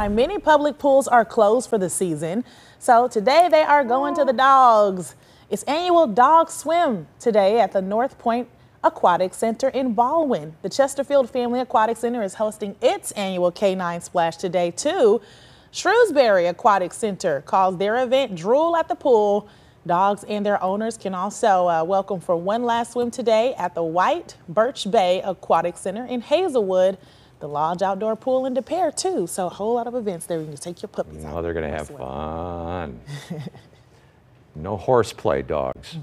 Many public pools are closed for the season, so today they are going to the dogs. It's annual dog swim today at the North Pointe Aquatic Center in Ballwin. The Chesterfield Family Aquatic Center is hosting its annual Canine Splash today too. Shrewsbury Aquatic Center calls their event Drool at the Pool. Dogs and their owners can also welcome for one last swim today at the White Birch Bay Aquatic Center in Hazelwood. The Lodge Outdoor Pool in DePere too, so a whole lot of events there. You can take your puppies out. Oh, they're going to have fun. No horseplay, dogs.